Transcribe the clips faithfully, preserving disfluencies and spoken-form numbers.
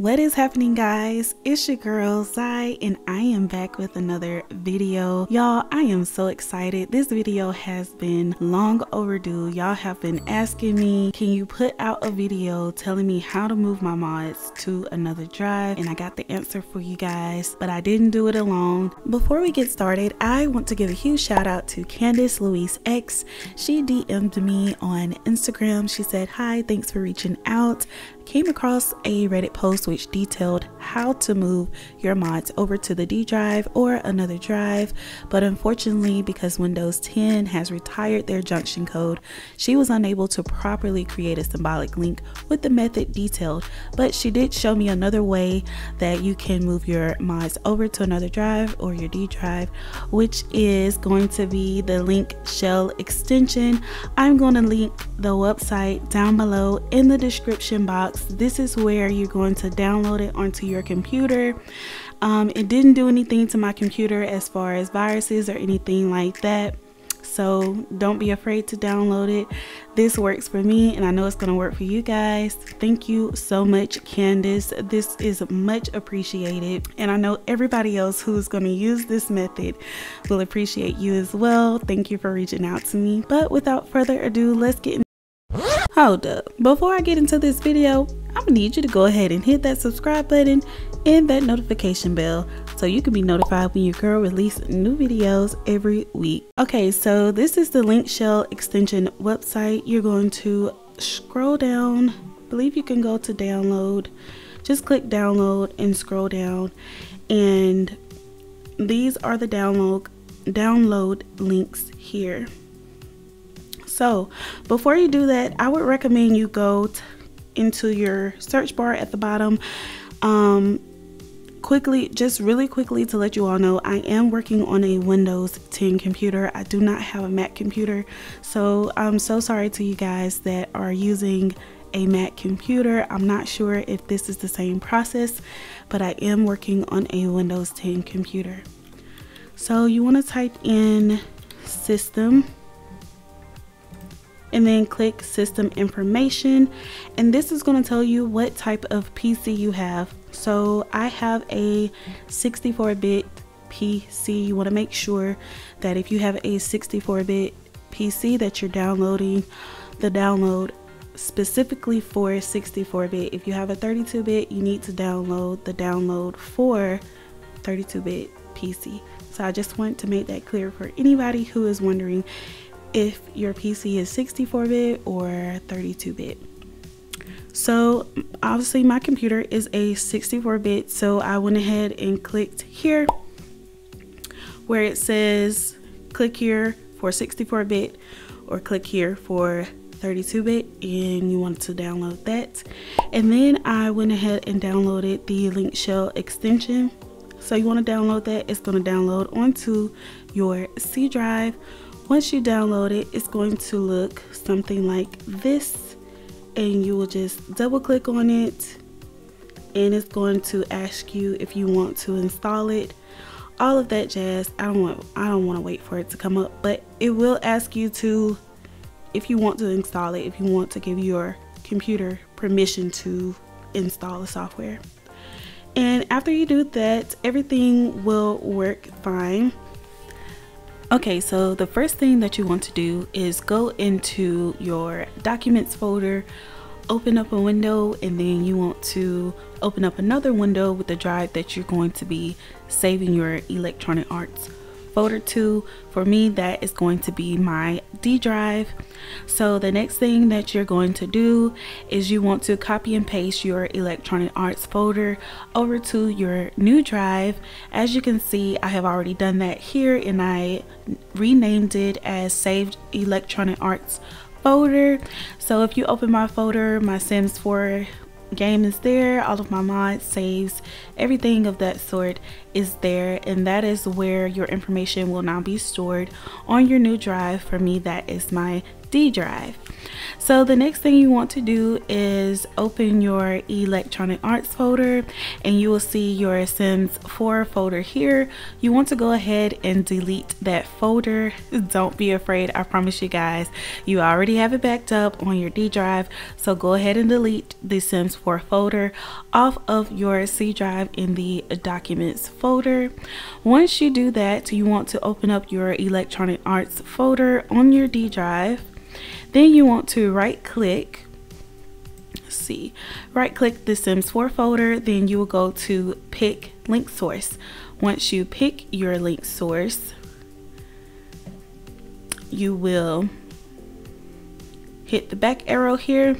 What is happening, guys? It's your girl Zai, and I am back with another video. Y'all, I am so excited. This video has been long overdue. Y'all have been asking me, can you put out a video telling me how to move my mods to another drive? And I got the answer for you guys, but I didn't do it alone. Before we get started, I want to give a huge shout out to Candice Louise X. She D M'd me on Instagram. She said, hi, thanks for reaching out. Came across a Reddit post which detailed how to move your mods over to the D drive or another drive, but unfortunately, because Windows ten has retired their junction code, she was unable to properly create a symbolic link with the method detailed, but she did show me another way that you can move your mods over to another drive or your D drive, which is going to be the Link Shell Extension. I'm going to link the website down below in the description box. This is where you're going to download it onto your computer. Um, it didn't do anything to my computer as far as viruses or anything like that, so don't be afraid to download it. This works for me, and I know it's going to work for you guys. Thank you so much, Candice. This is much appreciated, and I know everybody else who's going to use this method will appreciate you as well. Thank you for reaching out to me. But without further ado, let's get into Hold up. Before I get into this video, I'm gonna need you to go ahead and hit that subscribe button and that notification bell so you can be notified when your girl releases new videos every week. Okay, so this is the Link Shell Extension website. You're going to scroll down. I believe you can go to download. Just click download and scroll down, and these are the download download links here. So before you do that, I would recommend you go into your search bar at the bottom. Um, quickly, just really quickly to let you all know, I am working on a Windows ten computer. I do not have a Mac computer. So I'm so sorry to you guys that are using a Mac computer. I'm not sure if this is the same process, but I am working on a Windows ten computer. So you want to type in system, and then click system information, and this is going to tell you what type of P C you have. So I have a sixty-four bit P C. You want to make sure that if you have a sixty-four bit P C that you're downloading the download specifically for sixty-four bit. If you have a thirty-two bit, you need to download the download for thirty-two bit P C. So I just want to make that clear for anybody who is wondering if your P C is sixty-four bit or thirty-two bit. So obviously my computer is a sixty-four bit, so I went ahead and clicked here where it says click here for sixty-four bit or click here for thirty-two bit, and you want to download that. And then I went ahead and downloaded the Link Shell Extension. So you want to download that. It's going to download onto your C drive. Once you download it, it's going to look something like this, and you will just double click on it, and it's going to ask you if you want to install it, all of that jazz. I don't want I don't want to wait for it to come up, but it will ask you to if you want to install it, if you want to give your computer permission to install the software. And after you do that, everything will work fine. Okay, so the first thing that you want to do is go into your documents folder, open up a window, and then you want to open up another window with the drive that you're going to be saving your Electronic Arts folder to. For me, that is going to be my D drive. So the next thing that you're going to do is you want to copy and paste your Electronic Arts folder over to your new drive. As you can see, I have already done that here, and I renamed it as Saved Electronic Arts Folder. So if you open my folder, my Sims four game is there, all of my mods, saves, everything of that sort is there, and that is where your information will now be stored on your new drive. For me, that is my D drive. So the next thing you want to do is open your Electronic Arts folder, and you will see your Sims four folder here. You want to go ahead and delete that folder. Don't be afraid, I promise you guys, you already have it backed up on your D drive. So go ahead and delete the Sims four folder. off of your C drive in the documents folder. Once you do that, you want to open up your Electronic Arts folder on your D drive. Then you want to right click, see, right click the Sims four folder, then you will go to pick link source. Once you pick your link source, you will hit the back arrow here,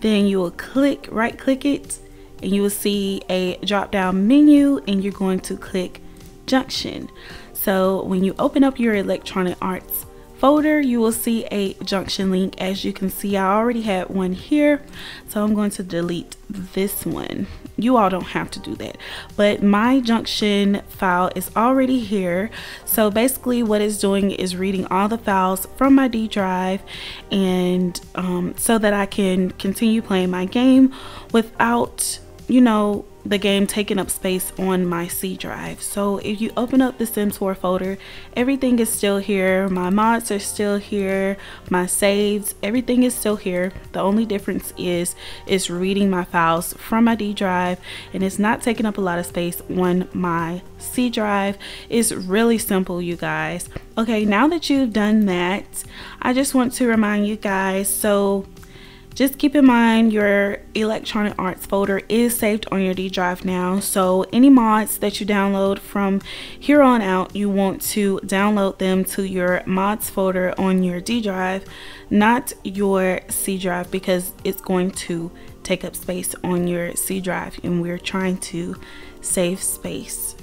then you will click, right click it, and you will see a drop down menu, and you're going to click junction. So when you open up your Electronic Arts folder, you will see a junction link. As you can see, I already had one here, so I'm going to delete this one. You all don't have to do that, but my junction file is already here. So basically what it's doing is reading all the files from my D drive, and um, so that I can continue playing my game without, you know, the game taking up space on my C drive. So if you open up the Sims four folder, everything is still here. My mods are still here, my saves, everything is still here. The only difference is it's reading my files from my D drive, and it's not taking up a lot of space on my C drive. It's really simple, you guys. Okay, now that you've done that, I just want to remind you guys, so just keep in mind your Electronic Arts folder is saved on your D drive now. So any mods that you download from here on out, you want to download them to your mods folder on your D drive, not your C drive, because it's going to take up space on your C drive, and we're trying to save space.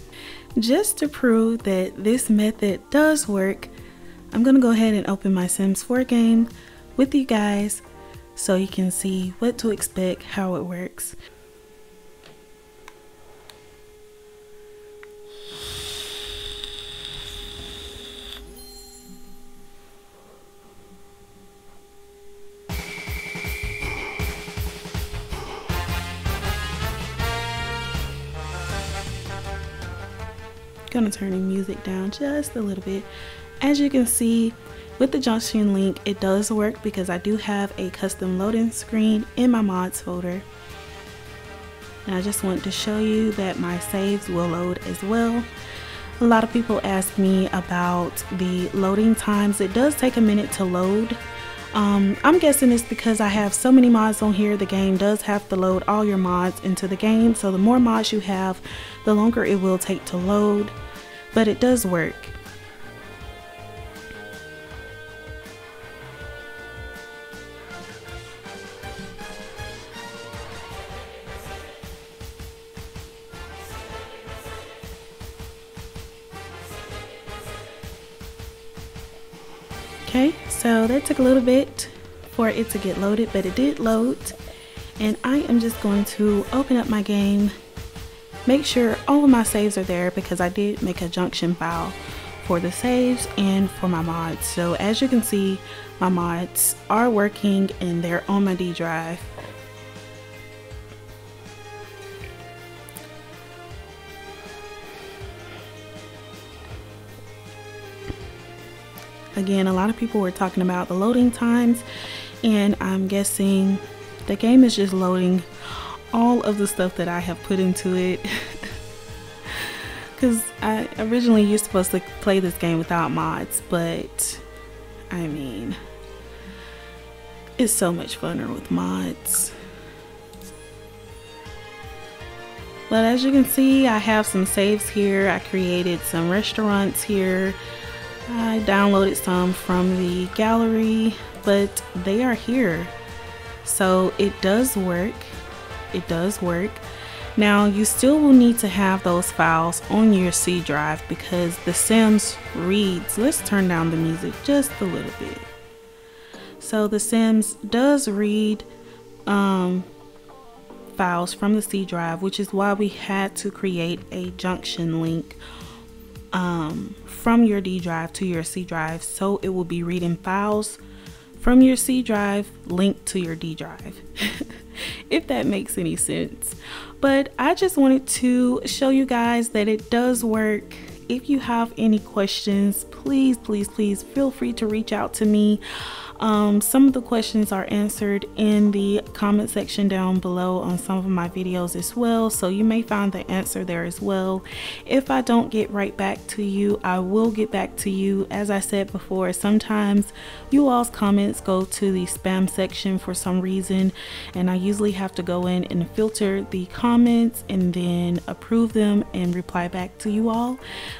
Just to prove that this method does work, I'm gonna go ahead and open my Sims four game with you guys, so you can see what to expect, how it works. Gonna turn the music down just a little bit. As you can see, with the junction link, it does work, because I do have a custom loading screen in my mods folder. And I just want to show you that my saves will load as well. A lot of people ask me about the loading times. It does take a minute to load. Um, I'm guessing it's because I have so many mods on here. The game does have to load all your mods into the game. So the more mods you have, the longer it will take to load. But it does work. Okay, so that took a little bit for it to get loaded, but it did load, and I am just going to open up my game, make sure all of my saves are there, because I did make a junction file for the saves and for my mods. So as you can see, my mods are working and they're on my D drive. Again, a lot of people were talking about the loading times, and I'm guessing the game is just loading all of the stuff that I have put into it, because I originally you're supposed to play this game without mods, but I mean, it's so much funner with mods. But as you can see, I have some saves here. I created some restaurants here. I downloaded some from the gallery, but they are here. So it does work. It does work. Now you still will need to have those files on your C drive, because The Sims reads. Let's turn down the music just a little bit. So The Sims does read um, files from the C drive, which is why we had to create a junction link Um, from your D drive to your C drive, so it will be reading files from your C drive linked to your D drive, if that makes any sense. But I just wanted to show you guys that it does work. If you have any questions, please please please feel free to reach out to me. Um, some of the questions are answered in the comment section down below on some of my videos as well, so you may find the answer there as well. If I don't get right back to you, I will get back to you. As I said before, sometimes you all's comments go to the spam section for some reason, and I usually have to go in and filter the comments and then approve them and reply back to you all.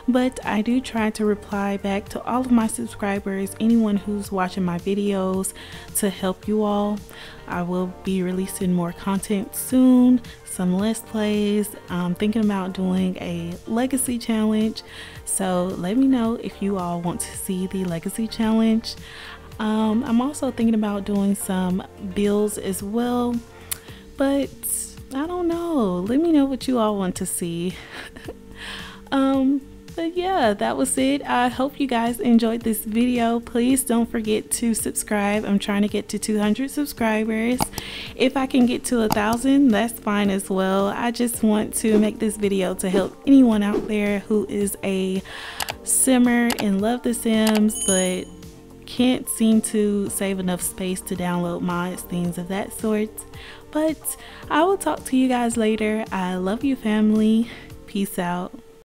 But I do try to reply back to all of my subscribers, anyone who's watching my videos, to help you all. I will be releasing more content soon, some Let's Plays. I'm thinking about doing a legacy challenge, so let me know if you all want to see the legacy challenge. um, I'm also thinking about doing some builds as well, but I don't know, let me know what you all want to see. um But yeah, that was it. I hope you guys enjoyed this video. Please don't forget to subscribe. I'm trying to get to two hundred subscribers. If I can get to a thousand, that's fine as well. I just want to make this video to help anyone out there who is a simmer and love The Sims but can't seem to save enough space to download mods, things of that sort. But I will talk to you guys later. I love you, family. Peace out.